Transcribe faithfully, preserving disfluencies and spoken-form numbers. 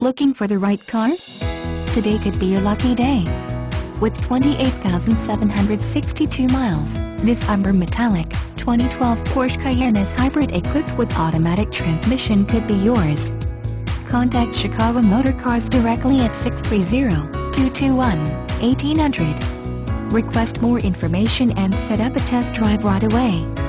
Looking for the right car? Today could be your lucky day. With twenty-eight thousand seven hundred sixty-two miles, this Umber Metallic twenty twelve Porsche Cayenne S Hybrid equipped with automatic transmission could be yours. Contact Chicago Motor Cars directly at six three zero, two two one, eighteen hundred. Request more information and set up a test drive right away.